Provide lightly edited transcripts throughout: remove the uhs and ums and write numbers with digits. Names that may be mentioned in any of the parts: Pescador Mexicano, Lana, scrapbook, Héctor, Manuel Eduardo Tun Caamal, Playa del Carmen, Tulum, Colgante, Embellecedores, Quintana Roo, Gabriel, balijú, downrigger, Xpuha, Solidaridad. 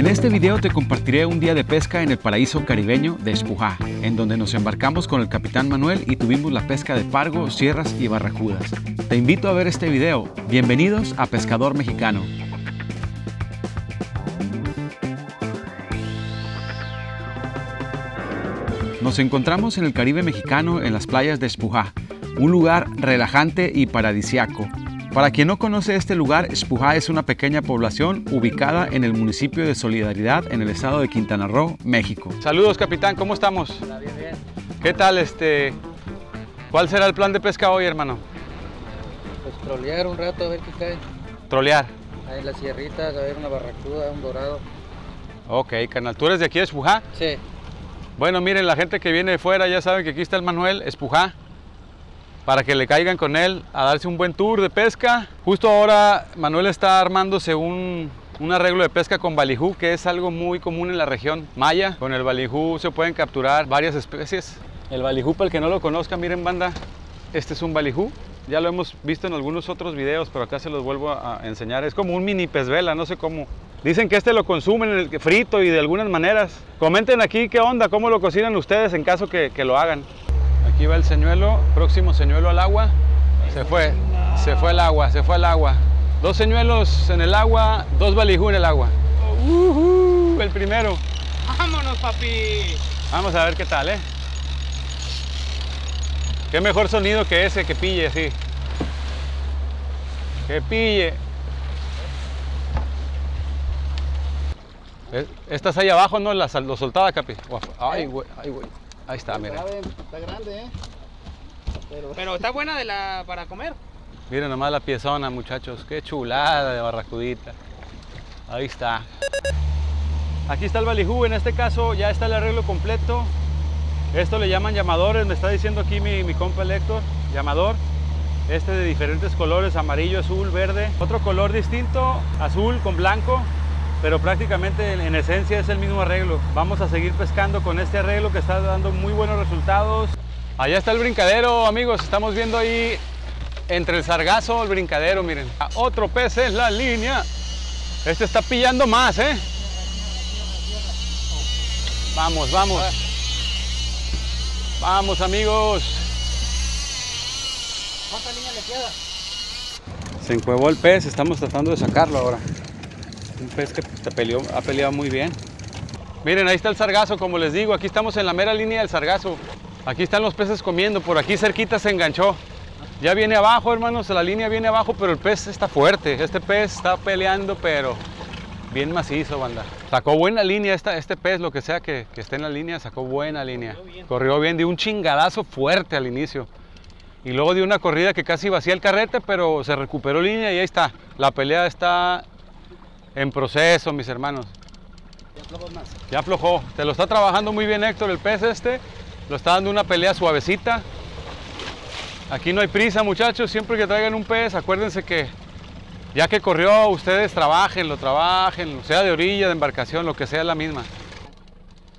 En este video te compartiré un día de pesca en el paraíso caribeño de Xpuha, en donde nos embarcamos con el capitán Manuel y tuvimos la pesca de pargo, sierras y barracudas. Te invito a ver este video. Bienvenidos a Pescador Mexicano. Nos encontramos en el Caribe mexicano en las playas de Xpuha, un lugar relajante y paradisiaco. Para quien no conoce este lugar, Xpuha es una pequeña población ubicada en el municipio de Solidaridad, en el estado de Quintana Roo, México. Saludos, capitán, ¿cómo estamos? Hola, bien, bien. ¿Qué tal? ¿Cuál será el plan de pesca hoy, hermano? Pues trolear un rato, a ver qué cae. ¿Trolear? Ahí las sierritas, a ver una barracuda, un dorado. Ok, carnal, ¿tú eres de aquí de Xpuha? Sí. Bueno, miren, la gente que viene de fuera ya saben que aquí está el Manuel, Xpuha, para que le caigan con él a darse un buen tour de pesca. Justo ahora Manuel está armándose un arreglo de pesca con balijú, que es algo muy común en la región maya. Con el balijú se pueden capturar varias especies. El balijú, para el que no lo conozca, miren, banda, este es un balijú. Ya lo hemos visto en algunos otros videos, pero acá se los vuelvo a enseñar. Es como un mini pezvela, no sé cómo. Dicen que lo consumen frito y de algunas maneras. Comenten aquí qué onda, cómo lo cocinan ustedes en caso que lo hagan. Aquí va el señuelo, próximo señuelo al agua. Se fue el agua, se fue al agua. Dos señuelos en el agua, dos balijú en el agua. El primero. Vámonos, papi. Vamos a ver qué tal, ¿eh? Qué mejor sonido que ese, que pille así. Que pille. Estas ahí abajo, ¿no? Lo soltaba, capi. Ay, güey, ay, güey. Ahí está, miren. Está grande, ¿eh? Pero está buena para comer. Miren nomás la piezona, muchachos. Qué chulada de barracudita. Ahí está. Aquí está el balijú. En este caso ya está el arreglo completo. Esto le llaman llamadores. Me está diciendo aquí mi compa Héctor. Llamador. Este de diferentes colores. Amarillo, azul, verde. Otro color distinto. Azul con blanco. Pero prácticamente en esencia es el mismo arreglo. Vamos a seguir pescando con este arreglo que está dando muy buenos resultados. Allá está el brincadero, amigos. Estamos viendo ahí entre el sargazo el brincadero, miren. Otro pez en la línea. Este está pillando más, ¿eh? Vamos, vamos. Vamos, amigos. ¿Cuánta línea le queda? Se encuevó el pez, estamos tratando de sacarlo ahora. Un pez que ha peleado muy bien. Miren, ahí está el sargazo, como les digo. Aquí estamos en la mera línea del sargazo. Aquí están los peces comiendo. Por aquí cerquita se enganchó. Ya viene abajo, hermanos. La línea viene abajo, pero el pez está fuerte. Este pez está peleando, pero bien macizo, banda. Sacó buena línea este pez, lo que sea que esté en la línea. Sacó buena línea. Corrió bien, dio un chingadazo fuerte al inicio. Y luego dio una corrida que casi vacía el carrete, pero se recuperó línea y ahí está. La pelea está en proceso, mis hermanos. Ya aflojó más. Ya aflojó. Te lo está trabajando muy bien, Héctor, el pez este. Lo está dando una pelea suavecita. Aquí no hay prisa, muchachos. Siempre que traigan un pez, acuérdense que ya que corrió, ustedes trabajen, sea de orilla, de embarcación, lo que sea la misma.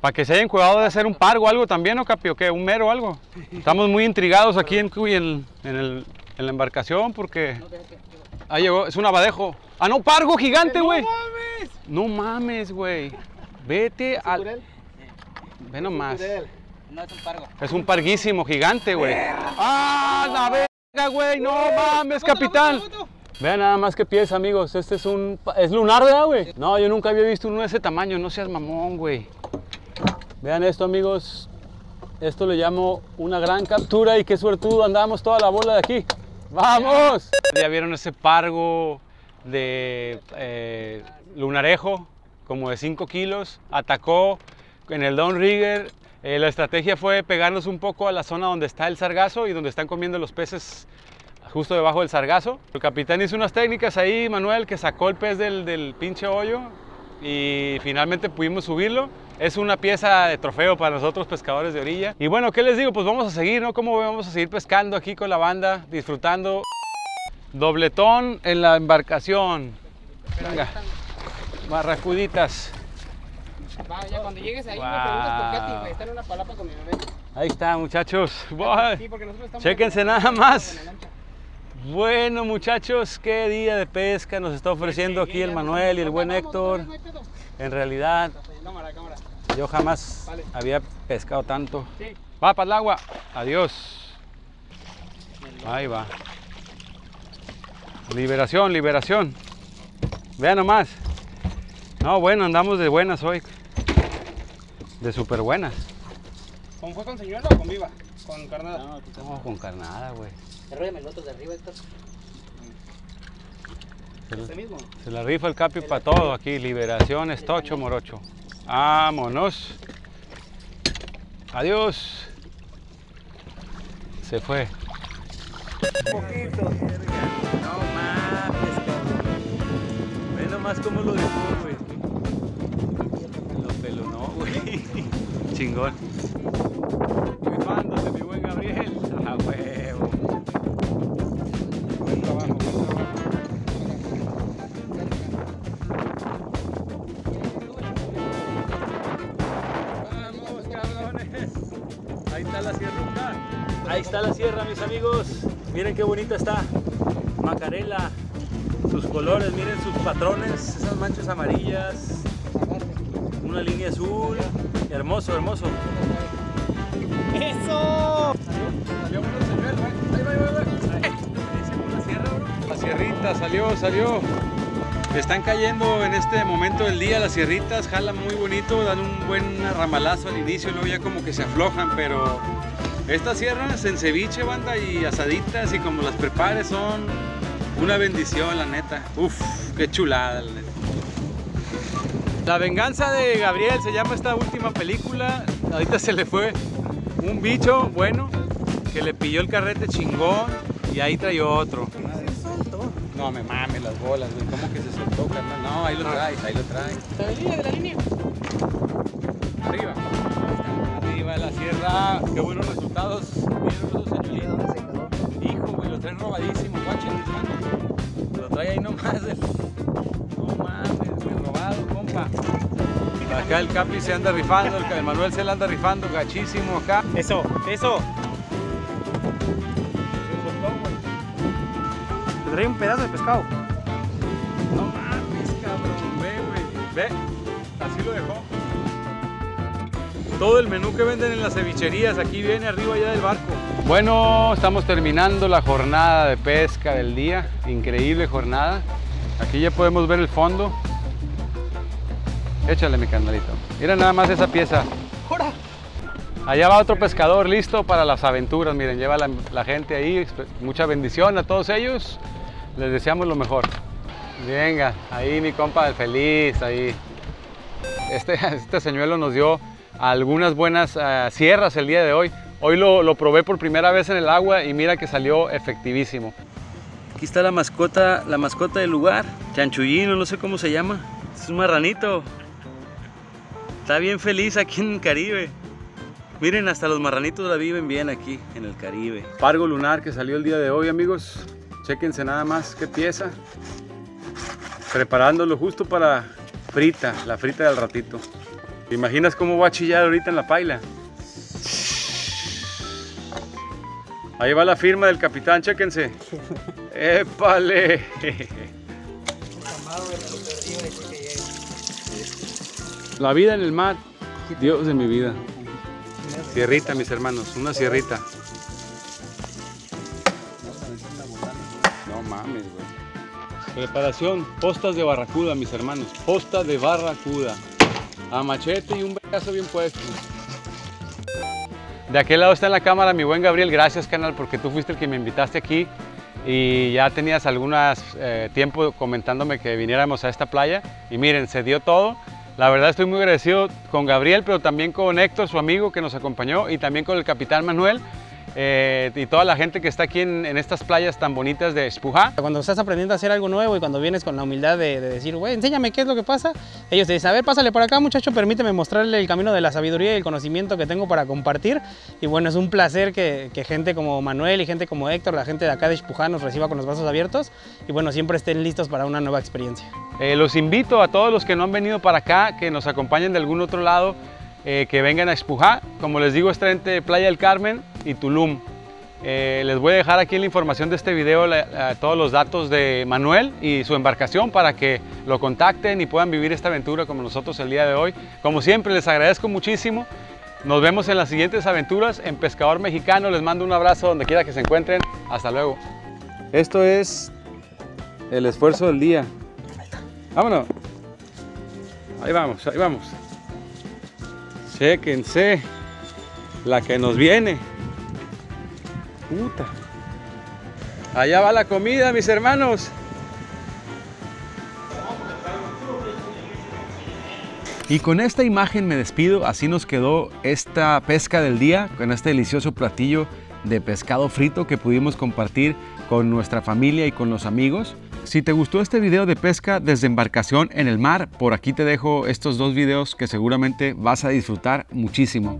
Para que se hayan cuidado de hacer un pargo o algo también, ¿no, Capi? ¿O qué? ¿Un mero o algo? Estamos muy intrigados aquí en la embarcación porque... Ahí llegó, es un abadejo. ¡Ah, no! ¡Pargo gigante, güey! ¡No mames! ¡No mames, güey! Vete al... Ve nomás. No, es un pargo. Es un parguísimo gigante, güey. ¡Ah, la verga, güey! ¡No mames, capitán! Vean nada más qué pieza, amigos. Este es un... Es lunar, ¿verdad, güey? No, yo nunca había visto uno de ese tamaño. No seas mamón, güey. Vean esto, amigos. Esto le llamo una gran captura y qué suertudo andamos toda la bola de aquí. ¡Vamos! Ya vieron ese pargo de lunarejo, como de 5 kilos. Atacó en el downrigger. La estrategia fue pegarnos un poco a la zona donde está el sargazo y donde están comiendo los peces justo debajo del sargazo. El capitán hizo unas técnicas ahí, Manuel, que sacó el pez del pinche hoyo y finalmente pudimos subirlo. Es una pieza de trofeo para nosotros pescadores de orilla. Y bueno, ¿qué les digo? Pues vamos a seguir, ¿no? ¿Cómo vamos a seguir pescando aquí con la banda, disfrutando? Dobletón en la embarcación. Venga. Barracuditas. Va, ya cuando llegues ahí, wow, me preguntas por qué, güey. Está en una palapa con mi bebé. Ahí está, muchachos. Sí, porque nosotros estamos... Chéquense nada más. Bueno, muchachos, qué día de pesca nos está ofreciendo aquí el Manuel y el buen Héctor. En realidad, yo jamás había pescado tanto. Va para el agua. Adiós. Ahí va. Liberación, liberación. Vean nomás. No, bueno, andamos de buenas hoy. De súper buenas. ¿Con fue con señuelo o con viva? Con carnada. No, no, con carnada, güey. Arróllame el otro de arriba, Héctor. Se la rifa el Capi para todo aquí. Liberación, estocho, morocho. Vámonos. Adiós. Se fue. Un poquito. No mames, cabrón. Ve nomás cómo lo dejó, güey. Lo pelonó, güey. Chingón. Rifándose, mi buen Gabriel. A huevo. Buen trabajo, buen trabajo. Ahí está la sierra, ahí está la sierra, mis amigos. Miren qué bonita está Macarela, sus colores, miren sus patrones, esas manchas amarillas, una línea azul, hermoso, hermoso. ¡Eso! Salió bueno el señuelo, ahí va. Ahí la sierra, bro. La sierrita, salió. Están cayendo en este momento del día las sierritas, jalan muy bonito, dan un buen ramalazo al inicio, luego ya como que se aflojan, pero estas sierras en ceviche, banda, y asaditas, y como las prepares son una bendición, la neta. Uf, qué chulada, la neta. La venganza de Gabriel se llama esta última película. Ahorita se le fue un bicho bueno que le pilló el carrete chingón y ahí trayó otro. No me mames las bolas, güey. ¿Cómo que se soltó, carnal? No, ahí lo traes. La línea, de la línea. Arriba. Arriba de la sierra. Qué buenos resultados. Vieron esos señuelitos. Hijo, güey, lo traen robadísimo. Guachen, lo trae ahí nomás. No mames, güey, robado, compa. Acá el Capi se anda rifando, el Manuel se la anda rifando, gachísimo acá. Eso. Trae un pedazo de pescado. No mames, cabrón. Ve. Así lo dejó. Todo el menú que venden en las cevicherías aquí viene arriba ya del barco. Bueno, estamos terminando la jornada de pesca del día. Increíble jornada. Aquí ya podemos ver el fondo. Échale, mi carnalito. Mira nada más esa pieza. ¡Jora! Allá va otro pescador listo para las aventuras. Miren, lleva la gente ahí. Mucha bendición a todos ellos. Les deseamos lo mejor. Venga, ahí mi compa del feliz, ahí. Este señuelo nos dio algunas buenas sierras el día de hoy. Hoy lo probé por primera vez en el agua y mira que salió efectivísimo. Aquí está la mascota del lugar, chanchullino, no sé cómo se llama. Es un marranito. Está bien feliz aquí en el Caribe. Miren, hasta los marranitos la viven bien aquí en el Caribe. Pargo lunar que salió el día de hoy, amigos. Chéquense nada más qué pieza. Preparándolo justo para frita, la frita del ratito. ¿Te imaginas cómo va a chillar ahorita en la paila? Ahí va la firma del capitán, chéquense. ¡Épale! La vida en el mar, Dios de mi vida. Sierrita, mis hermanos, una sierrita. No mames, güey. Preparación, postas de barracuda, mis hermanos. Posta de barracuda. A machete y un brazo bien puesto. De aquel lado está en la cámara mi buen Gabriel. Gracias, canal, porque tú fuiste el que me invitaste aquí. Y ya tenías algunas tiempo comentándome que viniéramos a esta playa. Y miren, se dio todo. La verdad estoy muy agradecido con Gabriel, pero también con Héctor, su amigo que nos acompañó, y también con el capitán Manuel y toda la gente que está aquí en estas playas tan bonitas de Xpuha. Cuando estás aprendiendo a hacer algo nuevo y cuando vienes con la humildad de decir, güey, enséñame qué es lo que pasa, ellos te dicen, a ver, pásale por acá, muchacho, permíteme mostrarle el camino de la sabiduría y el conocimiento que tengo para compartir. Y bueno, es un placer que gente como Manuel y gente como Héctor, la gente de acá de Xpuha, nos reciba con los brazos abiertos y bueno, siempre estén listos para una nueva experiencia. Los invito a todos los que no han venido para acá, que nos acompañen de algún otro lado, que vengan a Xpuha. Como les digo, está entre Playa del Carmen y Tulum. Les voy a dejar aquí en la información de este video todos los datos de Manuel y su embarcación para que lo contacten y puedan vivir esta aventura como nosotros el día de hoy. Como siempre, les agradezco muchísimo. Nos vemos en las siguientes aventuras en Pescador Mexicano. Les mando un abrazo donde quiera que se encuentren. Hasta luego. Esto es el esfuerzo del día. Vámonos. Ahí vamos, ahí vamos. Chéquense la que nos viene. Puta. Allá va la comida, mis hermanos. Y con esta imagen me despido. Así nos quedó esta pesca del día, con este delicioso platillo de pescado frito que pudimos compartir con nuestra familia y con los amigos. Si te gustó este video de pesca desde embarcación en el mar, por aquí te dejo estos dos videos que seguramente vas a disfrutar muchísimo.